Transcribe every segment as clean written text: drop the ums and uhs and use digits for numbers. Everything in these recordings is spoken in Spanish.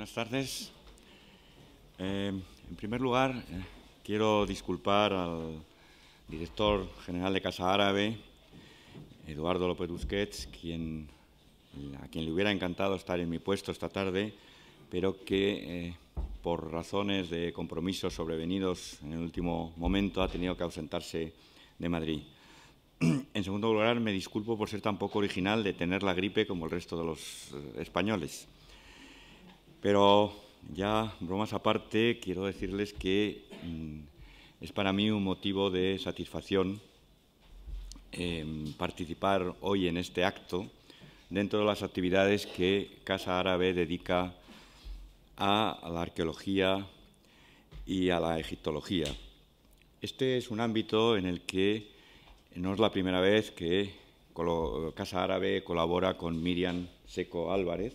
Buenas tardes. En primer lugar, quiero disculpar al director general de Casa Árabe, Eduardo López, a quien le hubiera encantado estar en mi puesto esta tarde, pero que por razones de compromisos sobrevenidos en el último momento ha tenido que ausentarse de Madrid. En segundo lugar, me disculpo por ser tan poco original de tener la gripe como el resto de los españoles. Pero ya, bromas aparte, quiero decirles que es para mí un motivo de satisfacción participar hoy en este acto dentro de las actividades que Casa Árabe dedica a la arqueología y a la egiptología. Este es un ámbito en el que no es la primera vez que Casa Árabe colabora con Myriam Seco Álvarez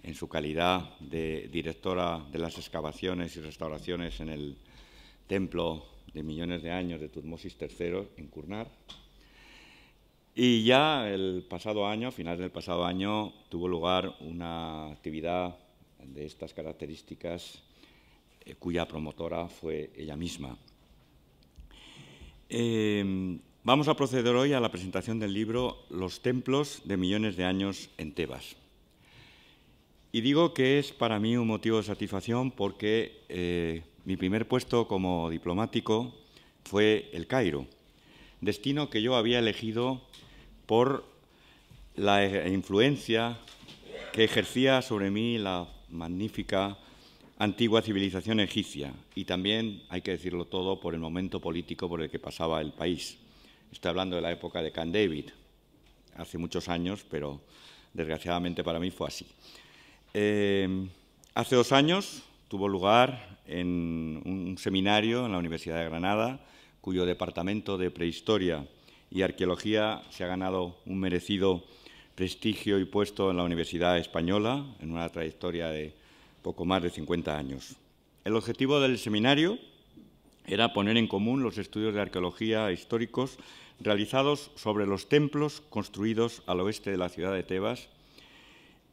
en su calidad de directora de las excavaciones y restauraciones en el Templo de Millones de Años de Tutmosis III en Qurna. Y ya el pasado año, a finales del pasado año, tuvo lugar una actividad de estas características cuya promotora fue ella misma. Vamos a proceder hoy a la presentación del libro Los templos de millones de años en Tebas. Y digo que es para mí un motivo de satisfacción porque mi primer puesto como diplomático fue El Cairo, destino que yo había elegido por la influencia que ejercía sobre mí la magnífica antigua civilización egipcia y también, hay que decirlo todo, por el momento político por el que pasaba el país. Estoy hablando de la época de Camp David, hace muchos años, pero desgraciadamente para mí fue así. Hace 2 años tuvo lugar en un seminario en la Universidad de Granada, cuyo departamento de prehistoria y arqueología se ha ganado un merecido prestigio y puesto en la Universidad Española, en una trayectoria de poco más de 50 años. El objetivo del seminario era poner en común los estudios de arqueología históricos realizados sobre los templos construidos al oeste de la ciudad de Tebas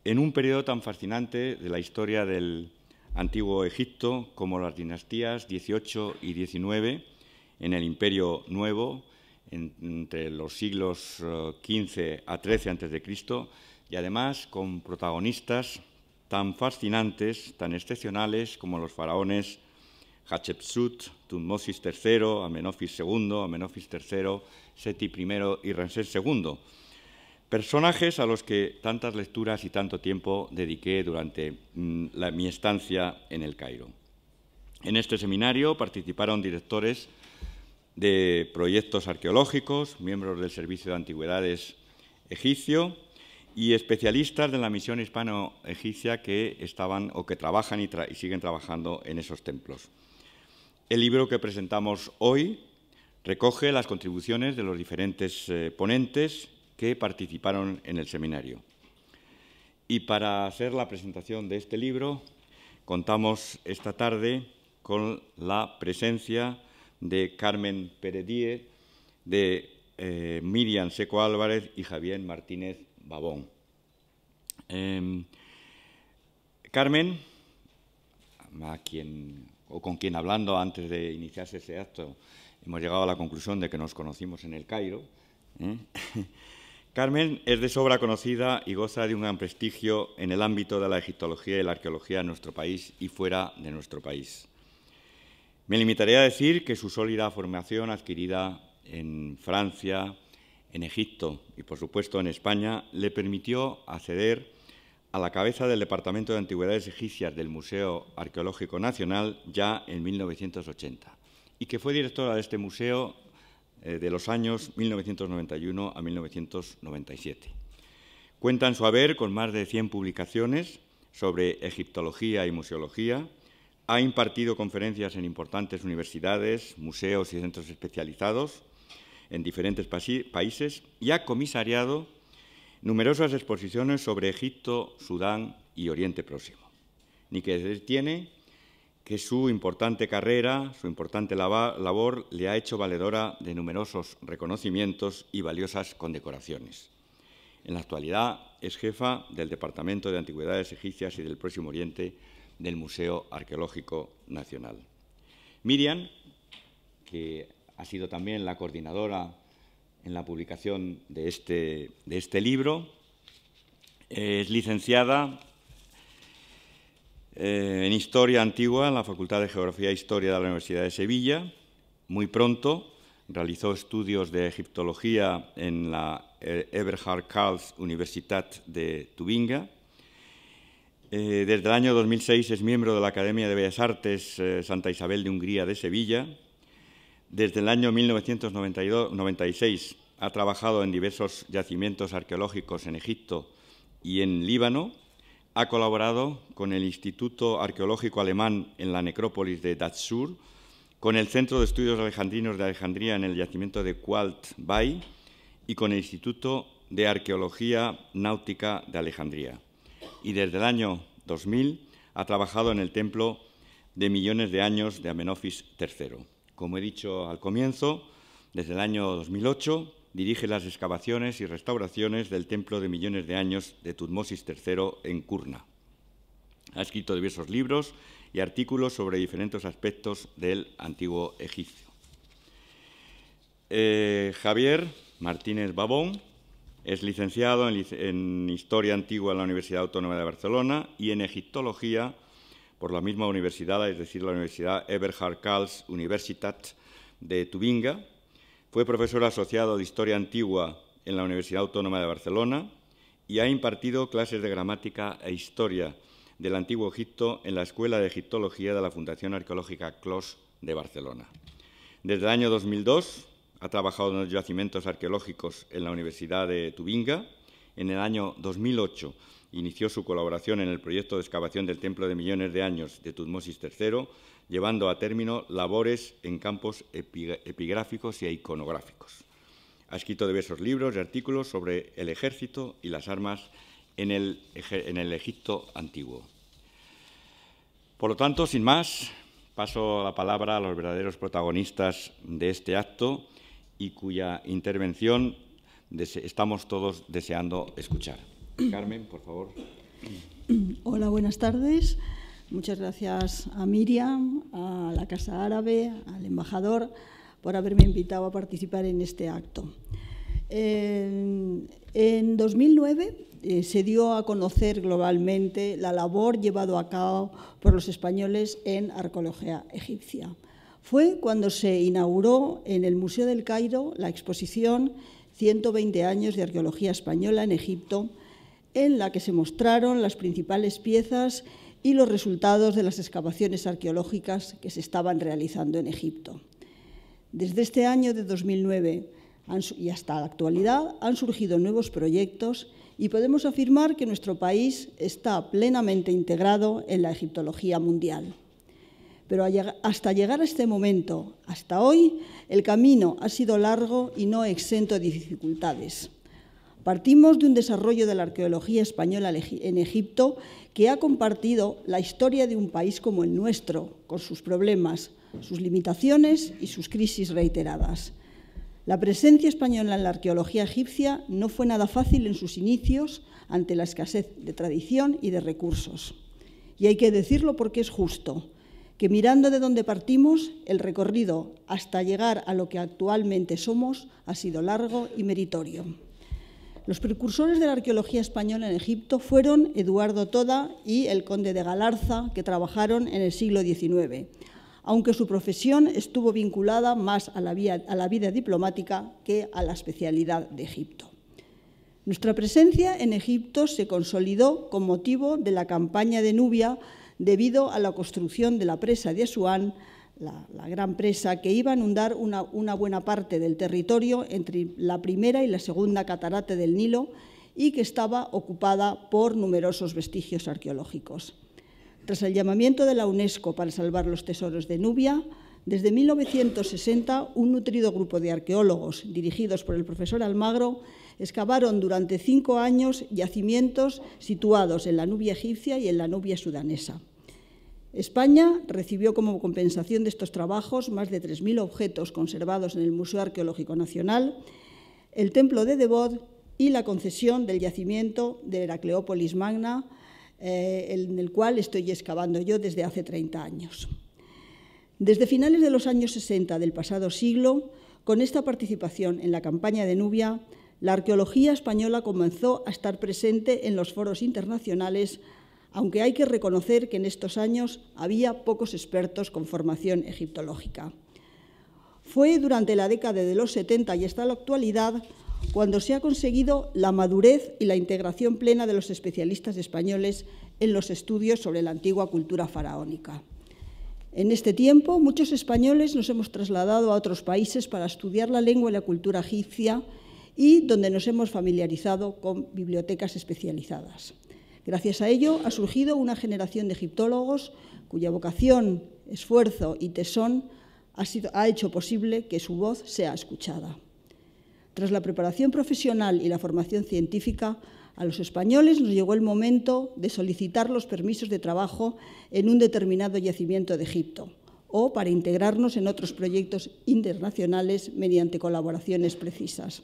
en un periodo tan fascinante de la historia del antiguo Egipto como las dinastías 18 y 19 en el Imperio Nuevo, entre los siglos 15 a 13 a.C., y además con protagonistas tan fascinantes, tan excepcionales como los faraones Hatshepsut, Tutmosis III, Amenofis II, Amenofis III, Seti I y Ramsés II. Personajes a los que tantas lecturas y tanto tiempo dediqué durante mi estancia en El Cairo. En este seminario participaron directores de proyectos arqueológicos, miembros del Servicio de Antigüedades egipcio, y especialistas de la misión hispano-egipcia que estaban o que trabajan y siguen trabajando en esos templos. El libro que presentamos hoy recoge las contribuciones de los diferentes ponentes que participaron en el seminario. Y para hacer la presentación de este libro, contamos esta tarde con la presencia de Carmen Pérez Díe, de Myriam Seco Álvarez y Javier Martínez Babón. Carmen, con quien hablando antes de iniciarse este acto, hemos llegado a la conclusión de que nos conocimos en El Cairo. Carmen es de sobra conocida y goza de un gran prestigio en el ámbito de la egiptología y la arqueología en nuestro país y fuera de nuestro país. Me limitaré a decir que su sólida formación adquirida en Francia, en Egipto y, por supuesto, en España, le permitió acceder a la cabeza del Departamento de Antigüedades Egipcias del Museo Arqueológico Nacional ya en 1980 y que fue directora de este museo de los años 1991 a 1997. Cuenta en su haber con más de 100 publicaciones sobre egiptología y museología, ha impartido conferencias en importantes universidades, museos y centros especializados en diferentes países y ha comisariado numerosas exposiciones sobre Egipto, Sudán y Oriente Próximo. Ni que decir tiene que su importante carrera, su importante labor, le ha hecho valedora de numerosos reconocimientos y valiosas condecoraciones. En la actualidad es jefa del Departamento de Antigüedades Egipcias y del Próximo Oriente del Museo Arqueológico Nacional. Myriam, que ha sido también la coordinadora en la publicación de este libro, es licenciada en Historia Antigua en la Facultad de Geografía e Historia de la Universidad de Sevilla. Muy pronto realizó estudios de egiptología en la Eberhard Karls Universität de Tübingen. Desde el año 2006 es miembro de la Academia de Bellas Artes Santa Isabel de Hungría de Sevilla. Desde el año 1996 ha trabajado en diversos yacimientos arqueológicos en Egipto y en Líbano. Ha colaborado con el Instituto Arqueológico Alemán en la necrópolis de Dazur, con el Centro de Estudios Alejandrinos de Alejandría en el yacimiento de Qalt Bay y con el Instituto de Arqueología Náutica de Alejandría. Y desde el año 2000 ha trabajado en el Templo de Millones de Años de Amenofis III. Como he dicho al comienzo, desde el año 2008 dirige las excavaciones y restauraciones del Templo de Millones de Años de Tutmosis III en Qurna. Ha escrito diversos libros y artículos sobre diferentes aspectos del antiguo Egipto. Javier Martínez Babón es licenciado en Historia Antigua en la Universidad Autónoma de Barcelona y en Egiptología por la misma universidad, es decir, la Universidad Eberhard Karls Universität de Tübingen. Fue profesor asociado de Historia Antigua en la Universidad Autónoma de Barcelona y ha impartido clases de gramática e historia del Antiguo Egipto en la Escuela de Egiptología de la Fundación Arqueológica Clos de Barcelona. Desde el año 2002 ha trabajado en los yacimientos arqueológicos en la Universidad de Tübingen. En el año 2008 inició su colaboración en el proyecto de excavación del Templo de Millones de Años de Tutmosis III, llevando a término labores en campos epigráficos e iconográficos. Ha escrito diversos libros y artículos sobre el ejército y las armas en el Egipto antiguo. Por lo tanto, sin más, paso la palabra a los verdaderos protagonistas de este acto y cuya intervención estamos todos deseando escuchar. Carmen, por favor. Hola, buenas tardes. Muchas gracias a Myriam, a la Casa Árabe, al embajador, por haberme invitado a participar en este acto. En 2009 se dio a conocer globalmente la labor llevada a cabo por los españoles en arqueología egipcia. Fue cuando se inauguró en el Museo del Cairo la exposición 120 años de arqueología española en Egipto, en la que se mostraron las principales piezas y los resultados de las excavaciones arqueológicas que se estaban realizando en Egipto. Desde este año de 2009 y hasta la actualidad han surgido nuevos proyectos y podemos afirmar que nuestro país está plenamente integrado en la egiptología mundial. Pero hasta llegar a este momento, hasta hoy, el camino ha sido largo y no exento de dificultades. Partimos de un desarrollo de la arqueología española en Egipto que ha compartido la historia de un país como el nuestro, con sus problemas, sus limitaciones y sus crisis reiteradas. La presencia española en la arqueología egipcia no fue nada fácil en sus inicios ante la escasez de tradición y de recursos. Y hay que decirlo porque es justo, que mirando de dónde partimos, el recorrido hasta llegar a lo que actualmente somos ha sido largo y meritorio. Los precursores de la arqueología española en Egipto fueron Eduardo Toda y el conde de Galarza, que trabajaron en el siglo XIX. Aunque su profesión estuvo vinculada más a la vida diplomática que a la especialidad de Egipto. Nuestra presencia en Egipto se consolidó con motivo de la campaña de Nubia debido a la construcción de la presa de Asuán, la gran presa que iba a inundar una buena parte del territorio entre la primera y la segunda catarata del Nilo y que estaba ocupada por numerosos vestigios arqueológicos. Tras el llamamiento de la UNESCO para salvar los tesoros de Nubia, desde 1960 un nutrido grupo de arqueólogos, dirigidos por el profesor Almagro, excavaron durante 5 años yacimientos situados en la Nubia egipcia y en la Nubia sudanesa. España recibió como compensación de estos trabajos más de 3.000 objetos conservados en el Museo Arqueológico Nacional, el Templo de Debod y la concesión del yacimiento de Heracleópolis Magna, en el cual estoy excavando yo desde hace 30 años. Desde finales de los años 60 del pasado siglo, con esta participación en la campaña de Nubia, la arqueología española comenzó a estar presente en los foros internacionales, aunque hay que reconocer que en estos años había pocos expertos con formación egiptológica. Fue durante la década de los 70 y hasta la actualidad cuando se ha conseguido la madurez y la integración plena de los especialistas españoles en los estudios sobre la antigua cultura faraónica. En este tiempo, muchos españoles nos hemos trasladado a otros países para estudiar la lengua y la cultura egipcia y donde nos hemos familiarizado con bibliotecas especializadas. Gracias a ello ha surgido una generación de egiptólogos cuya vocación, esfuerzo y tesón ha hecho posible que su voz sea escuchada. Tras la preparación profesional y la formación científica, a los españoles nos llegó el momento de solicitar los permisos de trabajo en un determinado yacimiento de Egipto o para integrarnos en otros proyectos internacionales mediante colaboraciones precisas.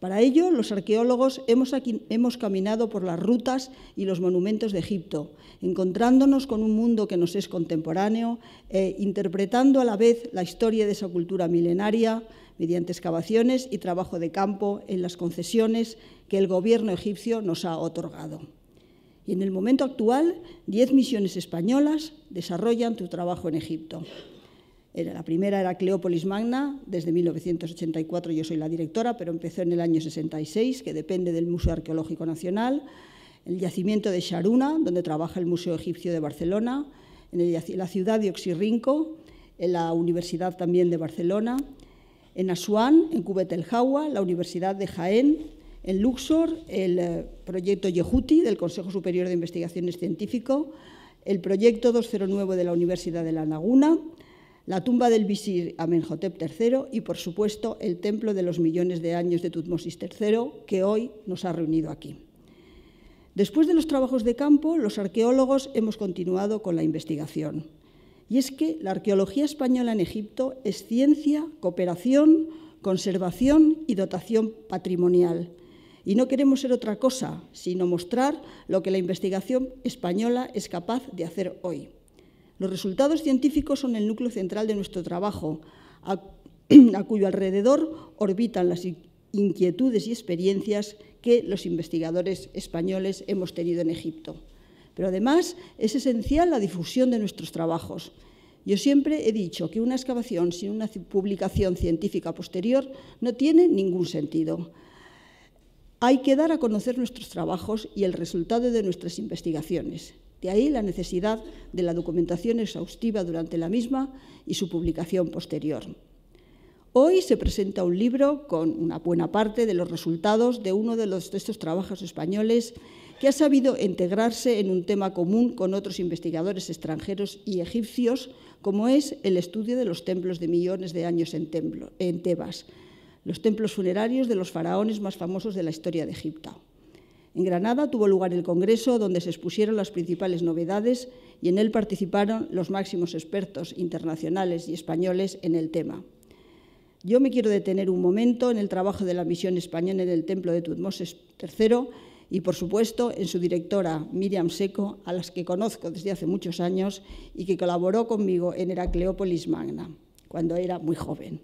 Para ello, los arqueólogos hemos caminado por las rutas y los monumentos de Egipto, encontrándonos con un mundo que nos es contemporáneo e interpretando a la vez la historia de esa cultura milenaria mediante excavaciones y trabajo de campo en las concesiones que el gobierno egipcio nos ha otorgado. Y en el momento actual, 10 misiones españolas desarrollan su trabajo en Egipto. La primera era Heracleópolis Magna, desde 1984 yo soy la directora, pero empezó en el año 66, que depende del Museo Arqueológico Nacional, el yacimiento de Sharuna, donde trabaja el Museo Egipcio de Barcelona, en la ciudad de Oxirrinco, en la Universidad también de Barcelona, en Asuán, en Cubet el Jawa, la Universidad de Jaén, en Luxor, el proyecto Yehuti del Consejo Superior de Investigaciones Científicas, el proyecto 209 de la Universidad de La Laguna, la tumba del visir Amenhotep III y, por supuesto, el Templo de los Millones de Años de Tutmosis III, que hoy nos ha reunido aquí. Después de los trabajos de campo, los arqueólogos hemos continuado con la investigación. Y es que la arqueología española en Egipto es ciencia, cooperación, conservación y dotación patrimonial. Y no queremos ser otra cosa, sino mostrar lo que la investigación española es capaz de hacer hoy. Los resultados científicos son el núcleo central de nuestro trabajo, a cuyo alrededor orbitan las inquietudes y experiencias que los investigadores españoles hemos tenido en Egipto. Pero además es esencial la difusión de nuestros trabajos. Yo siempre he dicho que una excavación sin una publicación científica posterior no tiene ningún sentido. Hay que dar a conocer nuestros trabajos y el resultado de nuestras investigaciones. De ahí la necesidad de la documentación exhaustiva durante la misma y su publicación posterior. Hoy se presenta un libro con una buena parte de los resultados de uno de estos trabajos españoles que ha sabido integrarse en un tema común con otros investigadores extranjeros y egipcios, como es el estudio de los templos de millones de años en Tebas, los templos funerarios de los faraones más famosos de la historia de Egipto. En Granada tuvo lugar el Congreso, donde se expusieron las principales novedades y en él participaron los máximos expertos internacionales y españoles en el tema. Yo me quiero detener un momento en el trabajo de la misión española en el Templo de Tutmosis III y, por supuesto, en su directora, Myriam Seco, a las que conozco desde hace muchos años y que colaboró conmigo en Heracleópolis Magna, cuando era muy joven.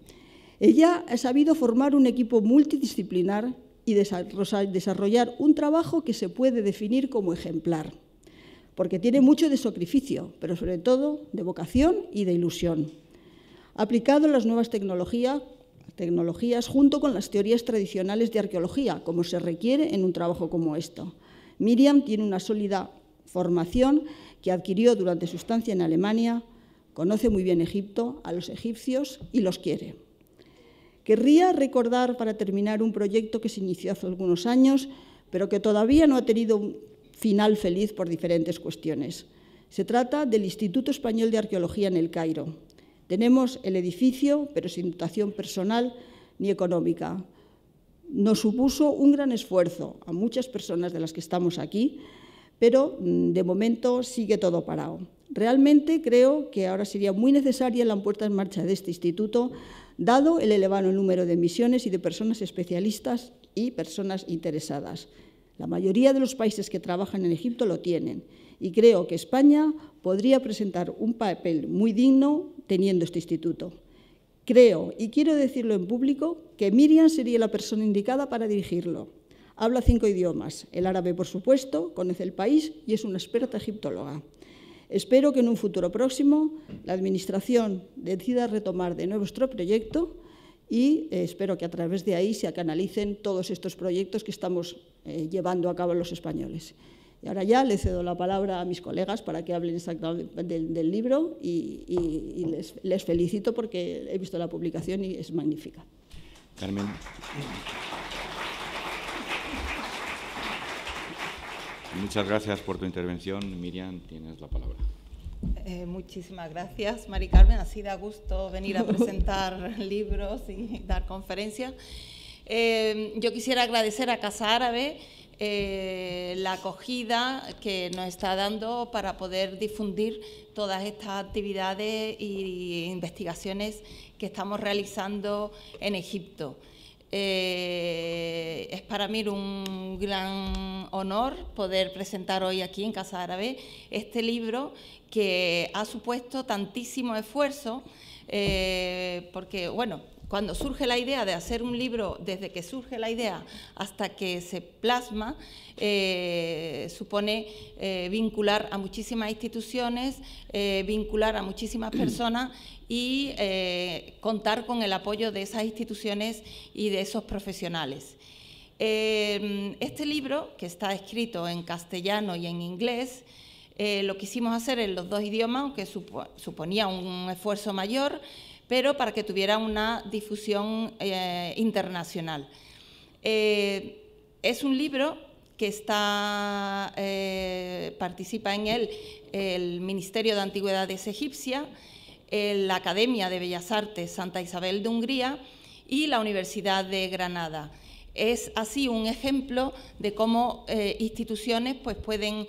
Ella ha sabido formar un equipo multidisciplinar y desarrollar un trabajo que se puede definir como ejemplar, porque tiene mucho de sacrificio, pero sobre todo de vocación y de ilusión. Ha aplicado las nuevas tecnologías junto con las teorías tradicionales de arqueología, como se requiere en un trabajo como esto. Myriam tiene una sólida formación que adquirió durante su estancia en Alemania, conoce muy bien Egipto, a los egipcios y los quiere. Querría recordar, para terminar, un proyecto que se inició hace algunos años, pero que todavía no ha tenido un final feliz por diferentes cuestiones. Se trata del Instituto Español de Arqueología en El Cairo. Tenemos el edificio, pero sin dotación personal ni económica. Nos supuso un gran esfuerzo a muchas personas de las que estamos aquí, pero de momento sigue todo parado. Realmente creo que ahora sería muy necesaria la puesta en marcha de este instituto, dado el elevado número de misiones y de personas especialistas y personas interesadas. La mayoría de los países que trabajan en Egipto lo tienen y creo que España podría presentar un papel muy digno teniendo este instituto. Creo, y quiero decirlo en público, que Myriam sería la persona indicada para dirigirlo. Habla 5 idiomas, el árabe por supuesto, conoce el país y es una experta egiptóloga. Espero que en un futuro próximo la Administración decida retomar de nuevo nuestro proyecto y espero que a través de ahí se canalicen todos estos proyectos que estamos llevando a cabo los españoles. Y ahora ya le cedo la palabra a mis colegas para que hablen exactamente del libro y les felicito porque he visto la publicación y es magnífica. Carmen. Muchas gracias por tu intervención. Myriam, tienes la palabra. Muchísimas gracias, Mari Carmen. Así da gusto venir a presentar libros y dar conferencias. Yo quisiera agradecer a Casa Árabe la acogida que nos está dando para poder difundir todas estas actividades e investigaciones que estamos realizando en Egipto. Es para mí un gran honor poder presentar hoy aquí en Casa Árabe este libro que ha supuesto tantísimo esfuerzo, porque bueno, cuando surge la idea de hacer un libro, desde que surge la idea hasta que se plasma, supone vincular a muchísimas instituciones, vincular a muchísimas personas y contar con el apoyo de esas instituciones y de esos profesionales. Este libro, que está escrito en castellano y en inglés, lo quisimos hacer en los dos idiomas, aunque suponía un esfuerzo mayor, pero para que tuviera una difusión internacional. Es un libro que está, participa en él el Ministerio de Antigüedades Egipcia, la Academia de Bellas Artes Santa Isabel de Hungría y la Universidad de Granada. Es así un ejemplo de cómo instituciones pues, pueden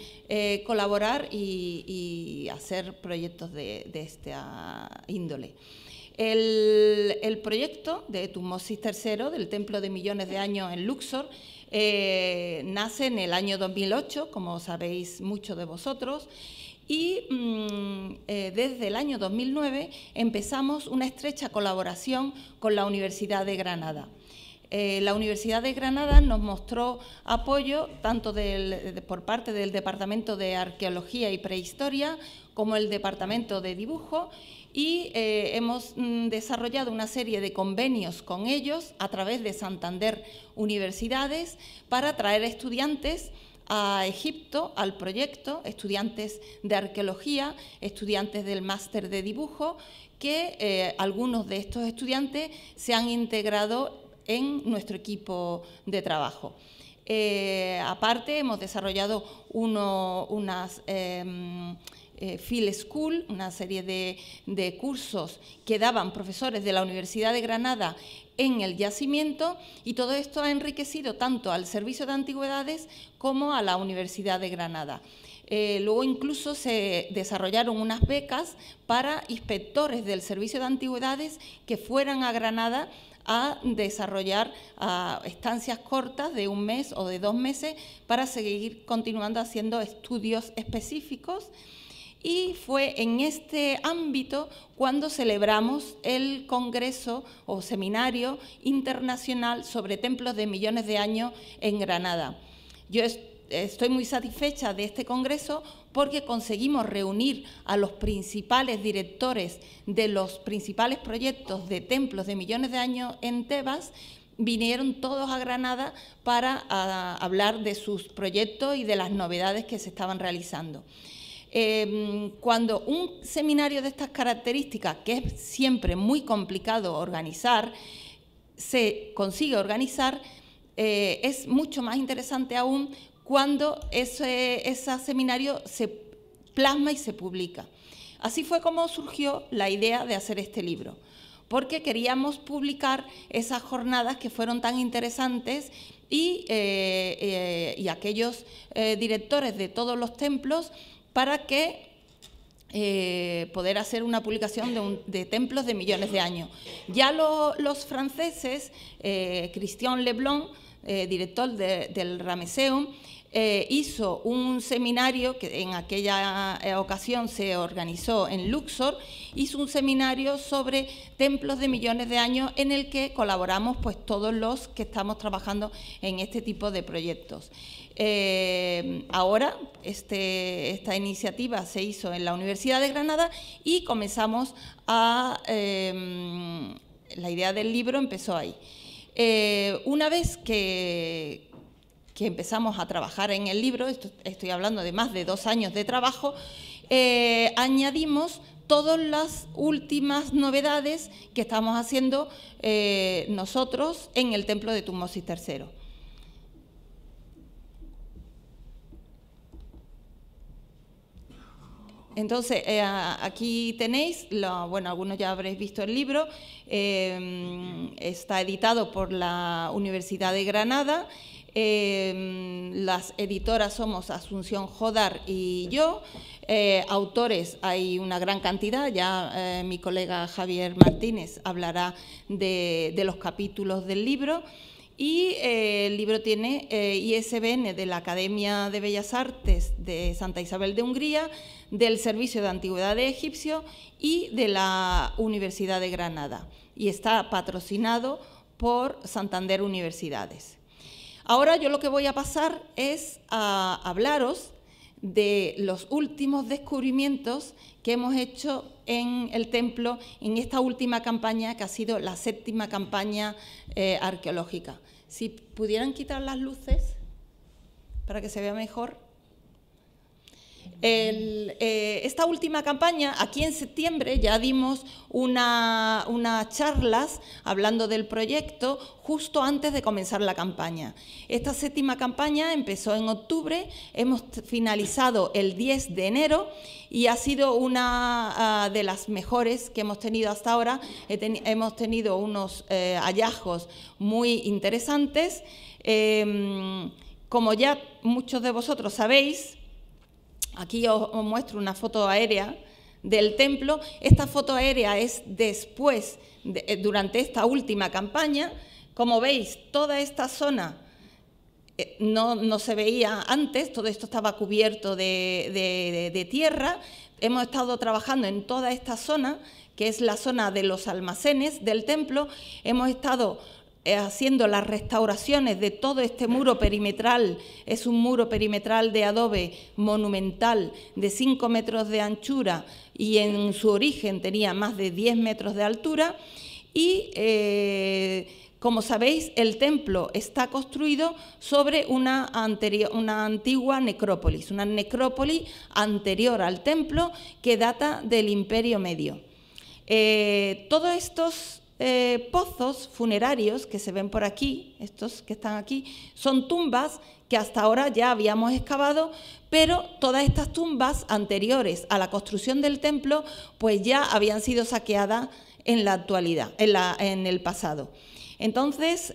colaborar y hacer proyectos de esta índole. El proyecto de Tutmosis III, del Templo de Millones de Años en Luxor, nace en el año 2008, como sabéis muchos de vosotros, y desde el año 2009 empezamos una estrecha colaboración con la Universidad de Granada. La Universidad de Granada nos mostró apoyo tanto por parte del Departamento de Arqueología y Prehistoria como el Departamento de Dibujo y hemos desarrollado una serie de convenios con ellos a través de Santander Universidades para traer estudiantes a Egipto, al proyecto, estudiantes de arqueología, estudiantes del máster de dibujo, que algunos de estos estudiantes se han integrado en nuestro equipo de trabajo. Aparte, hemos desarrollado Field School, una serie de cursos que daban profesores de la Universidad de Granada en el yacimiento y todo esto ha enriquecido tanto al Servicio de Antigüedades como a la Universidad de Granada. Luego incluso se desarrollaron unas becas para inspectores del Servicio de Antigüedades que fueran a Granada a desarrollar estancias cortas de 1 mes o de 2 meses para seguir continuando haciendo estudios específicos. Y fue en este ámbito cuando celebramos el Congreso o Seminario Internacional sobre Templos de Millones de Años en Granada. Yo estoy muy satisfecha de este Congreso porque conseguimos reunir a los principales directores de los principales proyectos de templos de millones de años en Tebas. Vinieron todos a Granada para hablar de sus proyectos y de las novedades que se estaban realizando. Cuando un seminario de estas características, que es siempre muy complicado organizar, se consigue organizar, es mucho más interesante aún cuando ese seminario se plasma y se publica. Así fue como surgió la idea de hacer este libro, porque queríamos publicar esas jornadas que fueron tan interesantes y aquellos directores de todos los templos para que poder hacer una publicación de templos de millones de años. Ya los franceses, Christian Leblon, director del Ramesseum, hizo un seminario que en aquella ocasión se organizó en Luxor, hizo un seminario sobre templos de millones de años en el que colaboramos pues todos los que estamos trabajando en este tipo de proyectos. Ahora esta iniciativa se hizo en la Universidad de Granada y comenzamos a… la idea del libro empezó ahí. Una vez que empezamos a trabajar en el libro, estoy hablando de más de 2 años de trabajo, añadimos todas las últimas novedades que estamos haciendo nosotros en el templo de Tutmosis III. Entonces, aquí tenéis, bueno, algunos ya habréis visto el libro, está editado por la Universidad de Granada. Las editoras somos Asunción Jodar y yo, autores hay una gran cantidad, ya mi colega Javier Martínez hablará de los capítulos del libro. Y el libro tiene ISBN de la Academia de Bellas Artes de Santa Isabel de Hungría, del Servicio de Antigüedades Egipcio y de la Universidad de Granada. Y está patrocinado por Santander Universidades. Ahora yo lo que voy a pasar es a hablaros de los últimos descubrimientos que hemos hecho en el templo en esta última campaña, que ha sido la 7ª campaña arqueológica. Si pudieran quitar las luces para que se vea mejor. Esta última campaña, aquí en septiembre, ya dimos unas charlas hablando del proyecto justo antes de comenzar la campaña. Esta 7ª campaña empezó en octubre, hemos finalizado el 10 de enero y ha sido una de las mejores que hemos tenido hasta ahora. Hemos tenido unos hallazgos muy interesantes. Como ya muchos de vosotros sabéis, aquí os muestro una foto aérea del templo. Esta foto aérea es después, durante esta última campaña. Como veis, toda esta zona no se veía antes, todo esto estaba cubierto de tierra. Hemos estado trabajando en toda esta zona, que es la zona de los almacenes del templo. Hemos estado haciendo las restauraciones de todo este muro perimetral. Es un muro perimetral de adobe monumental de 5 metros de anchura y en su origen tenía más de 10 metros de altura y, como sabéis, el templo está construido sobre una antigua necrópolis, una necrópolis anterior al templo que data del Imperio Medio. Todos estos pozos funerarios que se ven por aquí, estos que están aquí, son tumbas que hasta ahora ya habíamos excavado, pero todas estas tumbas anteriores a la construcción del templo pues ya habían sido saqueadas en la actualidad, en el pasado. Entonces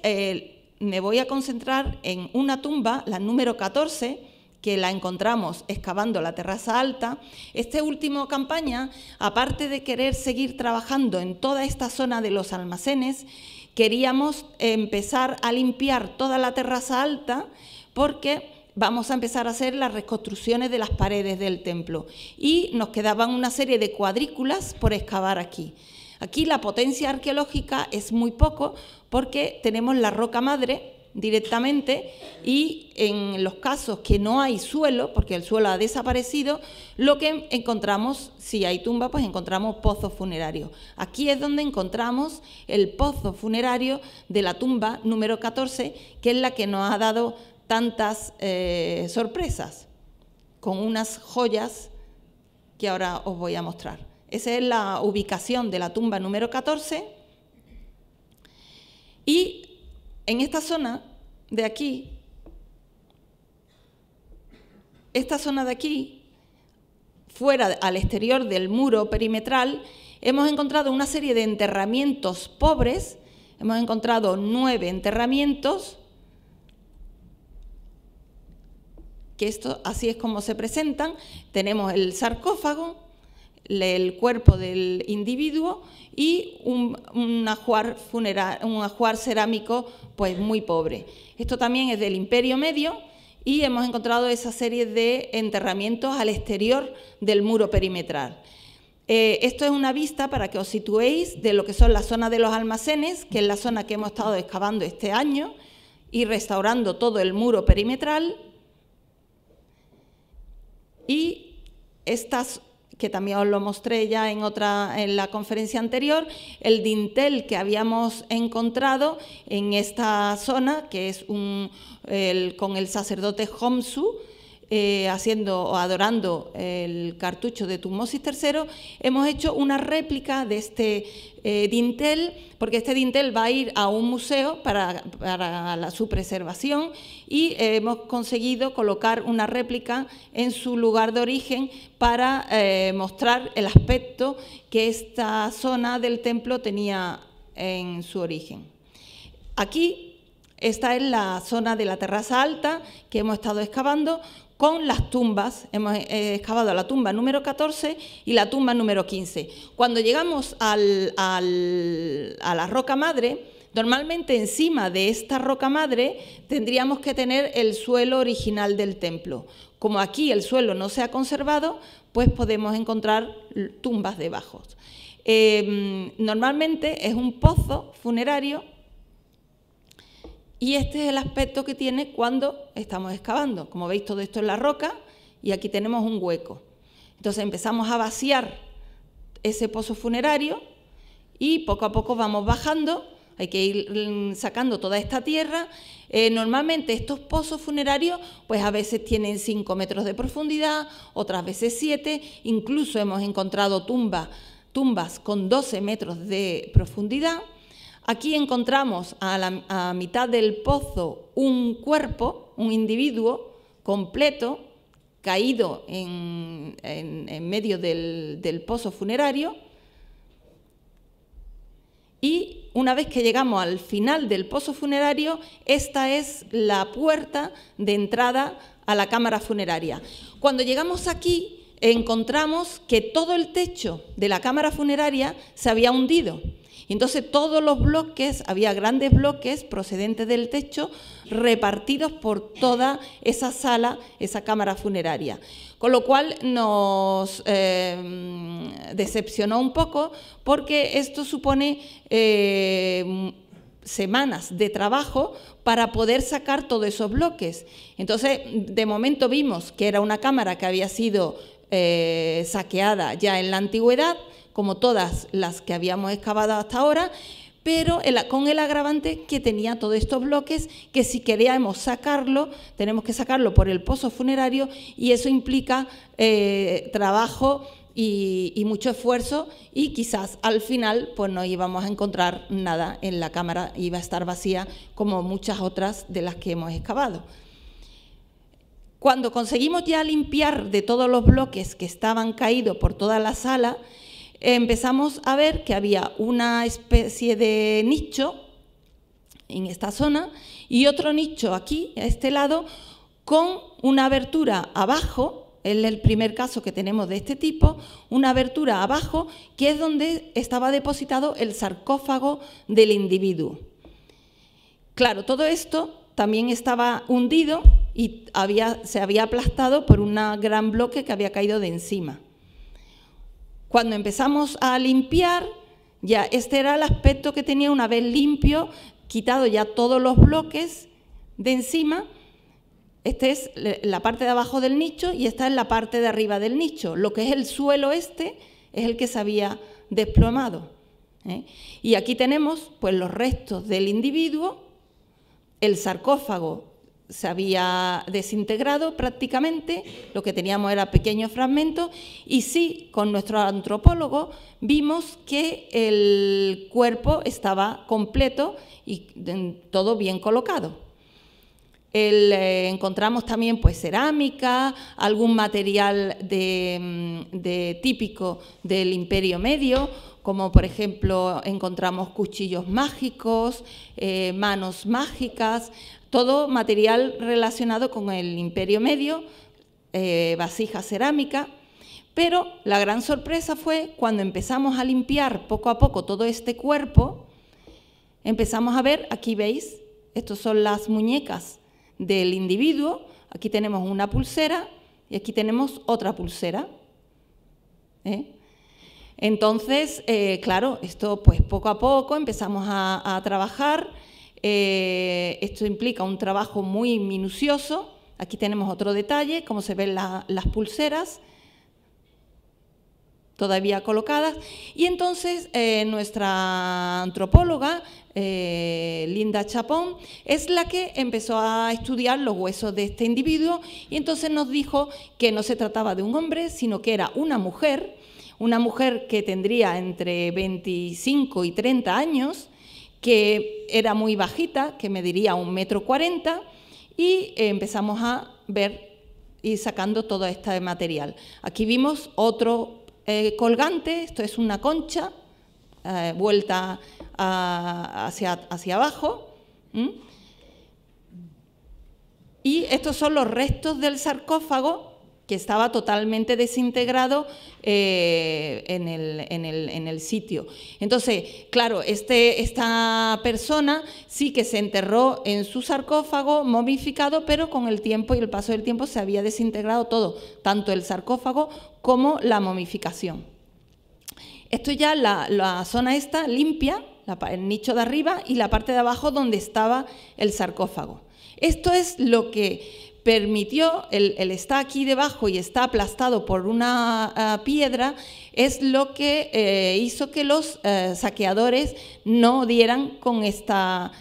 me voy a concentrar en una tumba, la número 14, que la encontramos excavando la terraza alta. Esta última campaña, aparte de querer seguir trabajando en toda esta zona de los almacenes, queríamos empezar a limpiar toda la terraza alta porque vamos a empezar a hacer las reconstrucciones de las paredes del templo y nos quedaban una serie de cuadrículas por excavar aquí. Aquí la potencia arqueológica es muy poco porque tenemos la roca madre directamente y en los casos que no hay suelo, porque el suelo ha desaparecido, lo que encontramos, si hay tumba, pues encontramos pozos funerarios. Aquí es donde encontramos el pozo funerario de la tumba número 14, que es la que nos ha dado tantas sorpresas, con unas joyas que ahora os voy a mostrar. Esa es la ubicación de la tumba número 14 y en esta zona de aquí, fuera al exterior del muro perimetral, hemos encontrado una serie de enterramientos pobres, hemos encontrado 9 enterramientos, que esto así es como se presentan. Tenemos el sarcófago, el cuerpo del individuo y un ajuar cerámico pues muy pobre. Esto también es del Imperio Medio y hemos encontrado esa serie de enterramientos al exterior del muro perimetral. Esto es una vista para que os situéis de lo que son las zonas de los almacenes, que es la zona que hemos estado excavando este año y restaurando todo el muro perimetral. Y estas, que también os lo mostré ya en la conferencia anterior, el dintel que habíamos encontrado en esta zona, que es con el sacerdote Homsu, haciendo o adorando el cartucho de Tutmosis III, hemos hecho una réplica de este dintel, porque este dintel va a ir a un museo para su preservación y hemos conseguido colocar una réplica en su lugar de origen para mostrar el aspecto que esta zona del templo tenía en su origen. Aquí, esta es la zona de la terraza alta que hemos estado excavando, con las tumbas. Hemos excavado la tumba número 14 y la tumba número 15. Cuando llegamos a la roca madre, normalmente encima de esta roca madre tendríamos que tener el suelo original del templo. Como aquí el suelo no se ha conservado, pues podemos encontrar tumbas debajo. Normalmente es un pozo funerario. Y este es el aspecto que tiene cuando estamos excavando. Como veis, todo esto es la roca y aquí tenemos un hueco. Entonces empezamos a vaciar ese pozo funerario y poco a poco vamos bajando. Hay que ir sacando toda esta tierra. Normalmente estos pozos funerarios pues a veces tienen 5 metros de profundidad, otras veces 7. Incluso hemos encontrado tumbas con 12 metros de profundidad. Aquí encontramos a mitad del pozo un cuerpo, un individuo completo, caído en medio del pozo funerario. Y una vez que llegamos al final del pozo funerario, esta es la puerta de entrada a la cámara funeraria. Cuando llegamos aquí, encontramos que todo el techo de la cámara funeraria se había hundido. Entonces todos los bloques, había grandes bloques procedentes del techo repartidos por toda esa sala, esa cámara funeraria. Con lo cual nos decepcionó un poco porque esto supone semanas de trabajo para poder sacar todos esos bloques. Entonces de momento vimos que era una cámara que había sido saqueada ya en la antigüedad, como todas las que habíamos excavado hasta ahora, pero con el agravante que tenía todos estos bloques, que si queríamos sacarlo, tenemos que sacarlo por el pozo funerario y eso implica trabajo y mucho esfuerzo y quizás al final pues no íbamos a encontrar nada en la cámara, iba a estar vacía como muchas otras de las que hemos excavado. Cuando conseguimos ya limpiar de todos los bloques que estaban caídos por toda la sala, empezamos a ver que había una especie de nicho en esta zona y otro nicho aquí, a este lado, con una abertura abajo, es el primer caso que tenemos de este tipo, una abertura abajo que es donde estaba depositado el sarcófago del individuo. Claro, todo esto también estaba hundido y se había aplastado por un gran bloque que había caído de encima. Cuando empezamos a limpiar, ya este era el aspecto que tenía una vez limpio, quitado ya todos los bloques de encima. Esta es la parte de abajo del nicho y esta es la parte de arriba del nicho. Lo que es el suelo este es el que se había desplomado. Y aquí tenemos pues, los restos del individuo, el sarcófago se había desintegrado prácticamente, lo que teníamos era pequeños fragmentos, y sí, con nuestro antropólogo vimos que el cuerpo estaba completo y todo bien colocado. Encontramos también pues, cerámica, algún material típico del Imperio Medio, como por ejemplo encontramos cuchillos mágicos, manos mágicas, todo material relacionado con el Imperio Medio, vasija cerámica, Pero la gran sorpresa fue cuando empezamos a limpiar poco a poco todo este cuerpo, empezamos a ver, aquí veis, estas son las muñecas del individuo, aquí tenemos una pulsera y aquí tenemos otra pulsera. Entonces, claro, esto pues poco a poco empezamos a trabajar, esto implica un trabajo muy minucioso. Aquí tenemos otro detalle, como se ven las pulseras todavía colocadas. Y entonces nuestra antropóloga, Linda Chapón, es la que empezó a estudiar los huesos de este individuo y entonces nos dijo que no se trataba de un hombre, sino que era una mujer que tendría entre 25 y 30 años, que era muy bajita, que mediría 1,40 m, y empezamos a ver y sacando todo este material. Aquí vimos otro colgante, esto es una concha vuelta hacia abajo. Y estos son los restos del sarcófago que estaba totalmente desintegrado en el sitio. Entonces, claro, esta persona sí que se enterró en su sarcófago momificado, pero con el tiempo y el paso del tiempo se había desintegrado todo, tanto el sarcófago como la momificación. Esto ya la zona esta limpia, el nicho de arriba y la parte de abajo donde estaba el sarcófago. Esto es lo que permitió, el está aquí debajo y está aplastado por una piedra, es lo que hizo que los saqueadores no dieran con estas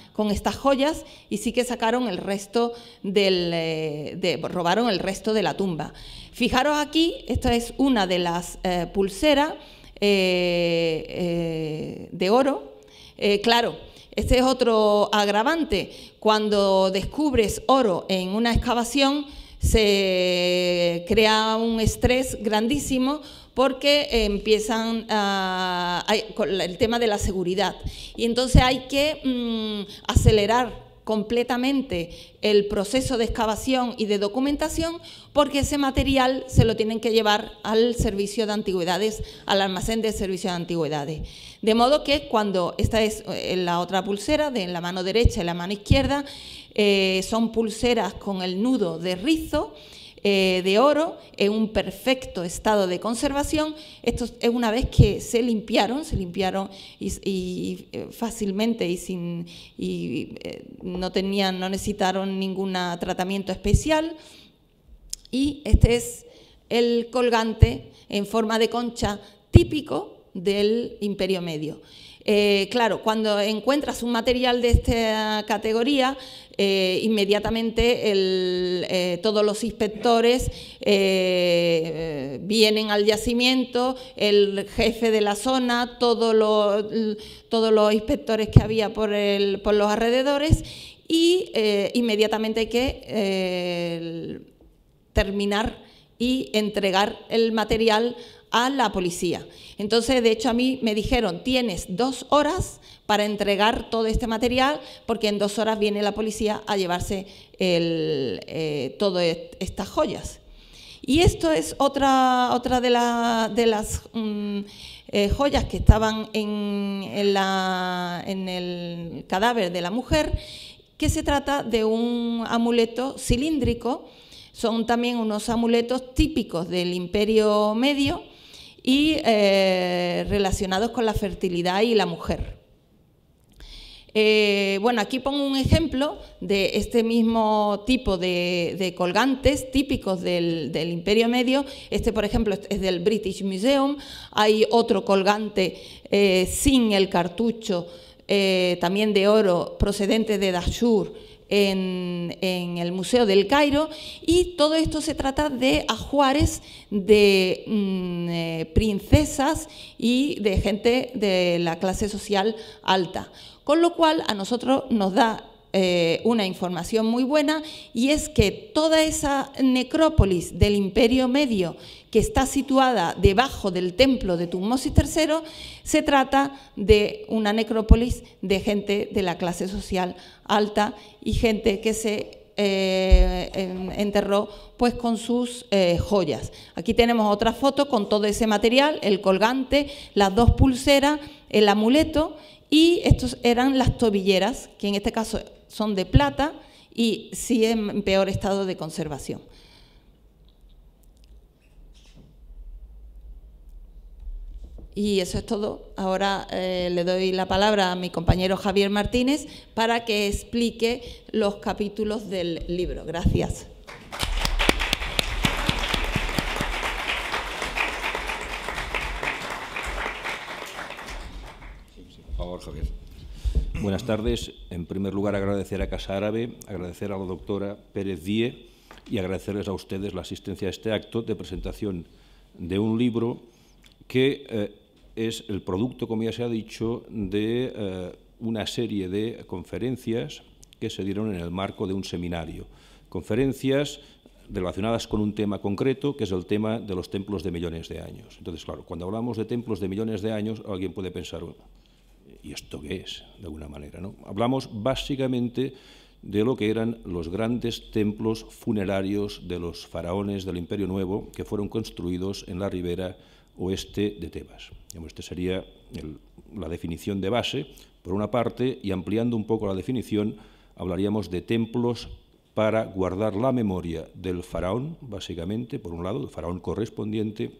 joyas y sí que sacaron el resto robaron el resto de la tumba. Fijaros aquí, esta es una de las pulseras de oro, claro. Este es otro agravante. Cuando descubres oro en una excavación se crea un estrés grandísimo porque empiezan con el tema de la seguridad. Y entonces hay que acelerar completamente el proceso de excavación y de documentación porque ese material se lo tienen que llevar al servicio de antigüedades, al almacén del servicio de antigüedades. De modo que cuando, esta es la otra pulsera, de la mano derecha y la mano izquierda, son pulseras con el nudo de rizo de oro en un perfecto estado de conservación. Esto es una vez que se limpiaron y fácilmente no necesitaron ningún tratamiento especial. Y este es el colgante en forma de concha típico del Imperio Medio. Claro, cuando encuentras un material de esta categoría, inmediatamente todos los inspectores vienen al yacimiento, el jefe de la zona, todos los inspectores que había por los alrededores y inmediatamente hay que terminar y entregar el material a la policía. Entonces, de hecho, a mí me dijeron, tienes 2 horas para entregar todo este material, porque en 2 horas viene la policía a llevarse todas estas joyas. Y esto es otra de las joyas que estaban en el cadáver de la mujer, que se trata de un amuleto cilíndrico. Son también unos amuletos típicos del Imperio Medio, y relacionados con la fertilidad y la mujer. Bueno, aquí pongo un ejemplo de este mismo tipo de colgantes típicos del Imperio Medio. Este, por ejemplo, es del British Museum. Hay otro colgante sin el cartucho, también de oro, procedente de Dahshur, en el Museo del Cairo, y todo esto se trata de ajuares de princesas y de gente de la clase social alta, con lo cual a nosotros nos da una información muy buena, y es que toda esa necrópolis del Imperio Medio que está situada debajo del templo de Tutmosis III se trata de una necrópolis de gente de la clase social alta y gente que se enterró pues con sus joyas. Aquí tenemos otra foto con todo ese material, el colgante, las dos pulseras, el amuleto, y estos eran las tobilleras, que en este caso son de plata y sí en peor estado de conservación. Y eso es todo. Ahora le doy la palabra a mi compañero Javier Martínez para que explique los capítulos del libro. Gracias. Sí, por favor, Javier. Buenas tardes. En primer lugar, agradecer a Casa Árabe, agradecer a la doctora Pérez Díe y agradecerles a ustedes la asistencia a este acto de presentación de un libro que es el producto, como ya se ha dicho, de una serie de conferencias que se dieron en el marco de un seminario. Conferencias relacionadas con un tema concreto, que es el tema de los templos de millones de años. Entonces, claro, cuando hablamos de templos de millones de años, alguien puede pensar, ¿y esto qué es?, de alguna manera, ¿no? Hablamos básicamente de lo que eran los grandes templos funerarios de los faraones del Imperio Nuevo, que fueron construidos en la ribera oeste de Tebas. Esta sería la definición de base, por una parte, y ampliando un poco la definición, hablaríamos de templos para guardar la memoria del faraón, básicamente, por un lado, del faraón correspondiente,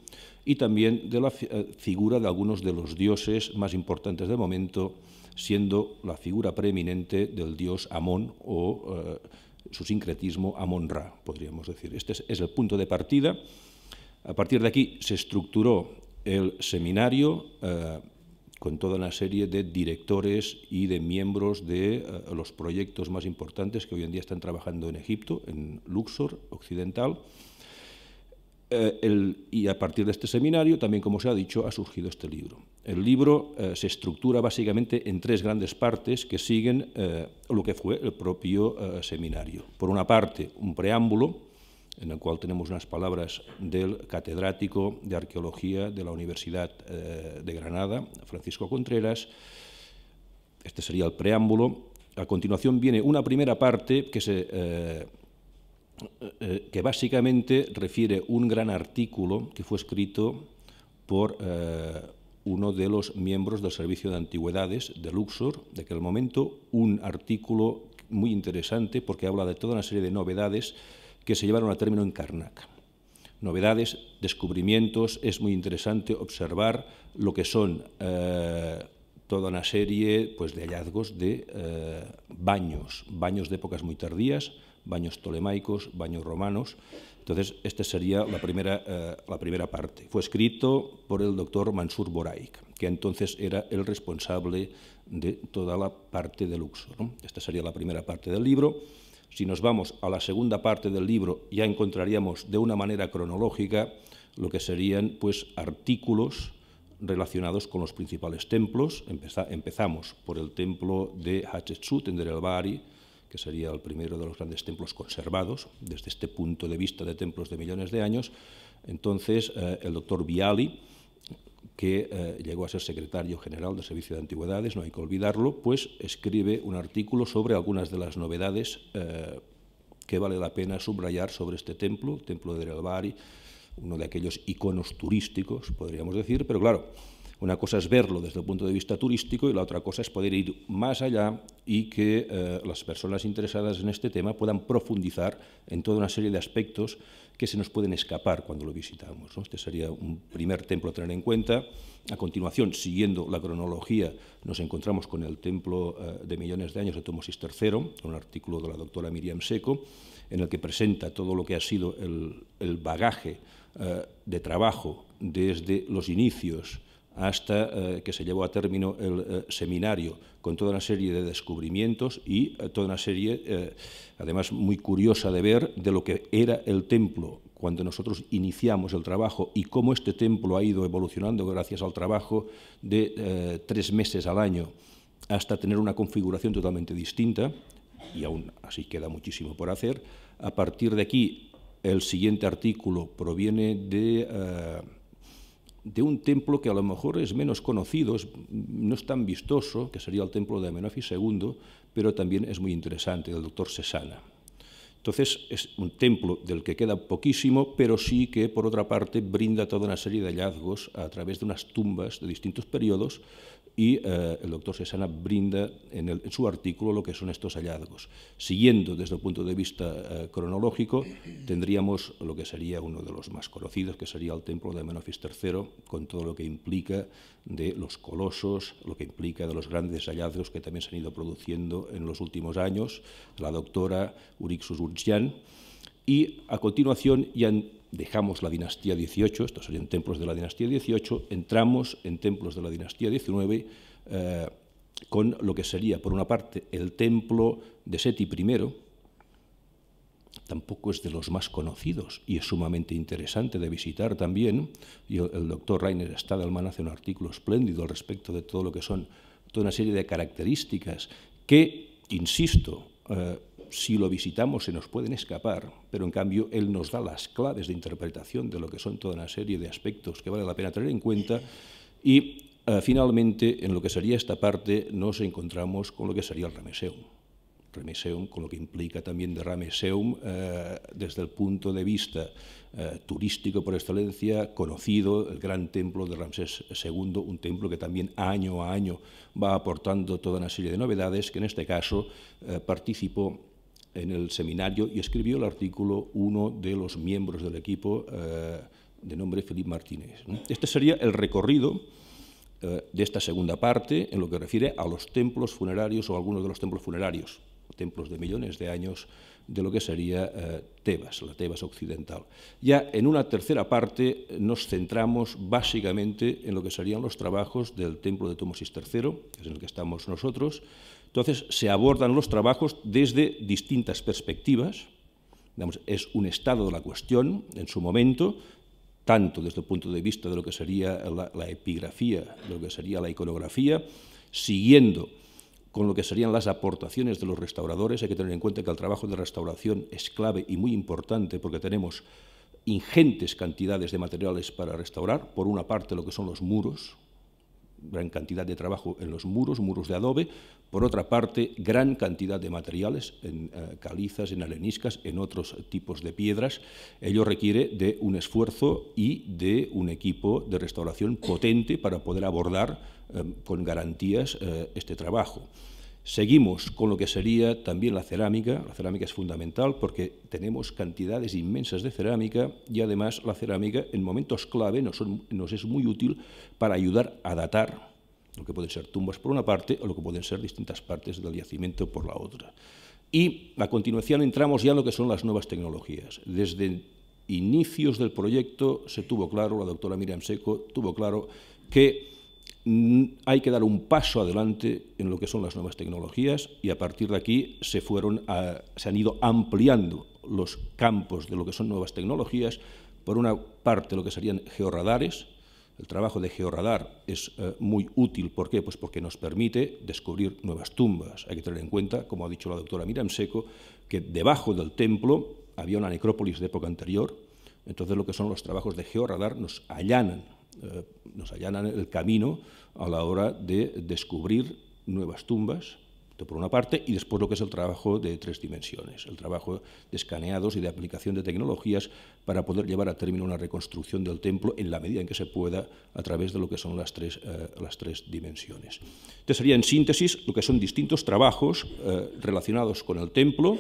y también de la figura de algunos de los dioses más importantes del momento, siendo la figura preeminente del dios Amón o su sincretismo Amón-Ra, podríamos decir. Este es el punto de partida. A partir de aquí se estructuró el seminario con toda una serie de directores y de miembros de los proyectos más importantes que hoy en día están trabajando en Egipto, en Luxor occidental. Y a partir de este seminario, también como se ha dicho, ha surgido este libro. El libro se estructura básicamente en tres grandes partes que siguen lo que fue el propio seminario. Por una parte, un preámbulo, en el cual tenemos unas palabras del catedrático de Arqueología de la Universidad de Granada, Francisco Contreras. Este sería el preámbulo. A continuación viene una primera parte que básicamente refiere un gran artículo que fue escrito por uno de los miembros del Servicio de Antigüedades de Luxor de aquel momento, un artículo muy interesante porque habla de toda una serie de novedades que se llevaron a término en Karnak. Novedades, descubrimientos, es muy interesante observar lo que son toda una serie pues, de hallazgos de baños de épocas muy tardías, baños ptolemaicos, baños romanos. Entonces, esta sería la primera parte. Fue escrito por el doctor Mansur Boraik, que entonces era el responsable de toda la parte de Luxor, ¿no? Esta sería la primera parte del libro. Si nos vamos a la segunda parte del libro, ya encontraríamos de una manera cronológica lo que serían pues, artículos relacionados con los principales templos. Empezamos por el templo de Hatshepsut en Deir el-Bahari, que sería el primero de los grandes templos conservados, desde este punto de vista de templos de millones de años. Entonces, el doctor Bialy, que llegó a ser secretario general del Servicio de Antigüedades, no hay que olvidarlo, pues escribe un artículo sobre algunas de las novedades que vale la pena subrayar sobre este templo, el templo de Deir el-Bahari, uno de aquellos iconos turísticos, podríamos decir, pero claro, una cosa es verlo desde el punto de vista turístico y la otra cosa es poder ir más allá y que las personas interesadas en este tema puedan profundizar en toda una serie de aspectos que se nos pueden escapar cuando lo visitamos, ¿no? Este sería un primer templo a tener en cuenta. A continuación, siguiendo la cronología, nos encontramos con el templo de millones de años de Tutmosis III, un artículo de la doctora Myriam Seco, en el que presenta todo lo que ha sido el bagaje de trabajo desde los inicios hasta que se llevó a término el seminario, con toda una serie de descubrimientos y toda una serie, además muy curiosa de ver, de lo que era el templo cuando nosotros iniciamos el trabajo y cómo este templo ha ido evolucionando gracias al trabajo de 3 meses al año hasta tener una configuración totalmente distinta, y aún así queda muchísimo por hacer. A partir de aquí, el siguiente artículo proviene de un templo que a lo mejor es menos conocido, no es tan vistoso, que sería el templo de Amenofis II, pero también es muy interesante, del doctor Sesana. Entonces, es un templo del que queda poquísimo, pero sí que, por otra parte, brinda toda una serie de hallazgos a través de unas tumbas de distintos periodos, y el doctor Sesana brinda en su artículo lo que son estos hallazgos. Siguiendo desde el punto de vista cronológico, tendríamos lo que sería uno de los más conocidos, que sería el templo de Amenofis III, con todo lo que implica de los colosos, lo que implica de los grandes hallazgos que también se han ido produciendo en los últimos años, la doctora Urixus Urgian, y a continuación ya dejamos la dinastía XVIII, estos serían templos de la dinastía XVIII, entramos en templos de la dinastía XIX con lo que sería, por una parte, el templo de Seti I, tampoco es de los más conocidos y es sumamente interesante de visitar también, y el doctor Rainer Stadelmann hace un artículo espléndido al respecto de todo lo que son toda una serie de características que, insisto, si lo visitamos se nos pueden escapar, pero en cambio él nos da las claves de interpretación de lo que son toda una serie de aspectos que vale la pena tener en cuenta, y finalmente en lo que sería esta parte nos encontramos con lo que sería el Ramesseum. Ramesseum, con lo que implica también de Ramesseum desde el punto de vista turístico por excelencia, conocido, el gran templo de Ramsés II, un templo que también año a año va aportando toda una serie de novedades, que en este caso participó en el seminario y escribió el artículo uno de los miembros del equipo de nombre Felipe Martínez. Este sería el recorrido de esta segunda parte en lo que refiere a los templos funerarios o algunos de los templos funerarios, templos de millones de años de lo que sería Tebas, la Tebas occidental. Ya en una tercera parte nos centramos básicamente en lo que serían los trabajos del templo de Tutmosis III, que es en el que estamos nosotros. Entonces, se abordan los trabajos desde distintas perspectivas. Digamos, es un estado de la cuestión en su momento, tanto desde el punto de vista de lo que sería la epigrafía, de lo que sería la iconografía, siguiendo con lo que serían las aportaciones de los restauradores. Hay que tener en cuenta que el trabajo de restauración es clave y muy importante porque tenemos ingentes cantidades de materiales para restaurar. Por una parte, lo que son los muros, gran cantidad de trabajo en los muros, muros de adobe. Por otra parte, gran cantidad de materiales en calizas, en areniscas, en otros tipos de piedras. Ello requiere de un esfuerzo y de un equipo de restauración potente para poder abordar con garantías este trabajo. Seguimos con lo que sería también la cerámica. La cerámica es fundamental porque tenemos cantidades inmensas de cerámica y además la cerámica en momentos clave nos es muy útil para ayudar a datar lo que pueden ser tumbas por una parte o lo que pueden ser distintas partes del yacimiento por la otra. Y a continuación entramos ya en lo que son las nuevas tecnologías. Desde inicios del proyecto se tuvo claro, la doctora Myriam Seco tuvo claro que hay que dar un paso adelante en lo que son las nuevas tecnologías, y a partir de aquí se han ido ampliando los campos de lo que son nuevas tecnologías. Por una parte, lo que serían georradares. El trabajo de georradar es muy útil. ¿Por qué? Pues porque nos permite descubrir nuevas tumbas. Hay que tener en cuenta, como ha dicho la doctora Myriam Seco, que debajo del templo había una necrópolis de época anterior. Entonces, lo que son los trabajos de georradar nos allanan el camino a la hora de descubrir nuevas tumbas, por una parte, y después lo que es el trabajo de tres dimensiones, el trabajo de escaneados y de aplicación de tecnologías para poder llevar a término una reconstrucción del templo en la medida en que se pueda a través de lo que son las tres dimensiones. Este sería en síntesis lo que son distintos trabajos relacionados con el templo.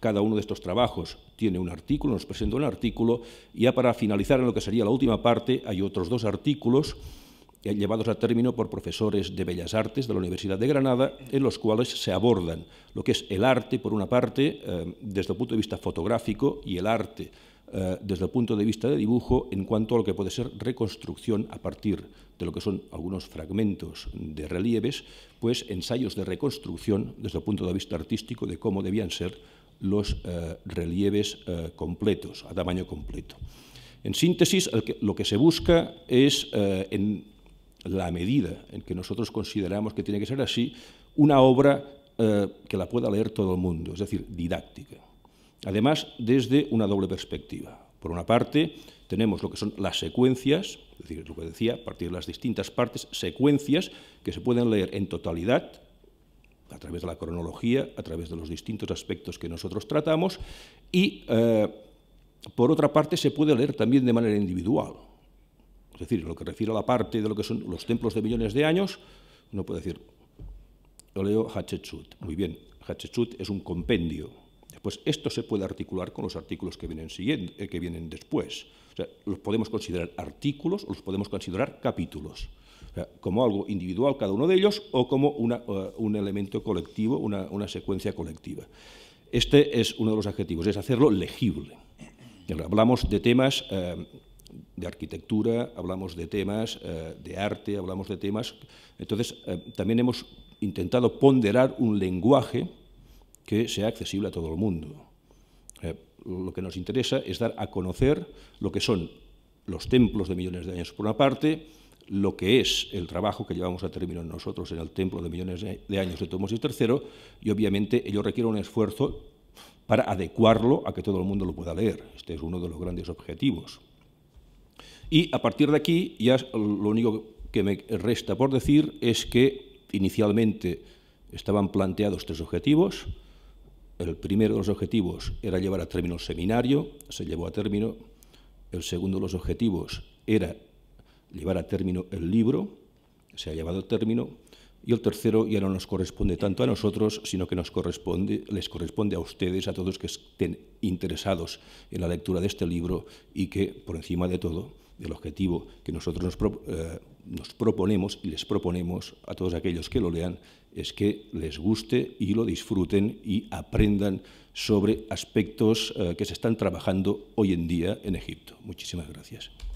Cada uno de estos trabajos tiene un artículo, nos presenta un artículo, y ya para finalizar en lo que sería la última parte hay otros dos artículos llevados a término por profesores de Bellas Artes de la Universidad de Granada, en los cuales se abordan lo que es el arte, por una parte, desde el punto de vista fotográfico, y el arte desde el punto de vista de dibujo, en cuanto a lo que puede ser reconstrucción a partir de lo que son algunos fragmentos de relieves, pues ensayos de reconstrucción desde el punto de vista artístico de cómo debían ser los relieves completos, a tamaño completo. En síntesis, lo que se busca es, en la medida en que nosotros consideramos que tiene que ser así, una obra que la pueda leer todo el mundo, es decir, didáctica. Además, desde una doble perspectiva. Por una parte, tenemos lo que son las secuencias, es decir, lo que decía, a partir de las distintas partes, secuencias que se pueden leer en totalidad, a través de la cronología, a través de los distintos aspectos que nosotros tratamos y, por otra parte, se puede leer también de manera individual. Es decir, lo que refiere a la parte de lo que son los templos de millones de años, uno puede decir, yo leo Hatshepsut, muy bien, Hatshepsut es un compendio. Después, esto se puede articular con los artículos que vienen, que vienen después. O sea, los podemos considerar artículos o los podemos considerar capítulos. O sea, como algo individual cada uno de ellos o como un elemento colectivo, una secuencia colectiva. Este es uno de los objetivos, es hacerlo legible. Hablamos de temas de arquitectura, hablamos de temas de arte, hablamos de temas... Entonces, también hemos intentado ponderar un lenguaje que sea accesible a todo el mundo. Lo que nos interesa es dar a conocer lo que son los templos de millones de años por una parte, lo que es el trabajo que llevamos a término nosotros en el Templo de Millones de Años de Tutmosis III, y obviamente ello requiere un esfuerzo para adecuarlo a que todo el mundo lo pueda leer. Este es uno de los grandes objetivos. Y a partir de aquí, ya lo único que me resta por decir es que inicialmente estaban planteados tres objetivos. El primero de los objetivos era llevar a término el seminario, se llevó a término. El segundo de los objetivos era llevar a término el libro, se ha llevado a término, y el tercero ya no nos corresponde tanto a nosotros, sino que les corresponde a ustedes, a todos que estén interesados en la lectura de este libro y que, por encima de todo, el objetivo que nosotros nos proponemos y les proponemos a todos aquellos que lo lean es que les guste y lo disfruten y aprendan sobre aspectos que se están trabajando hoy en día en Egipto. Muchísimas gracias.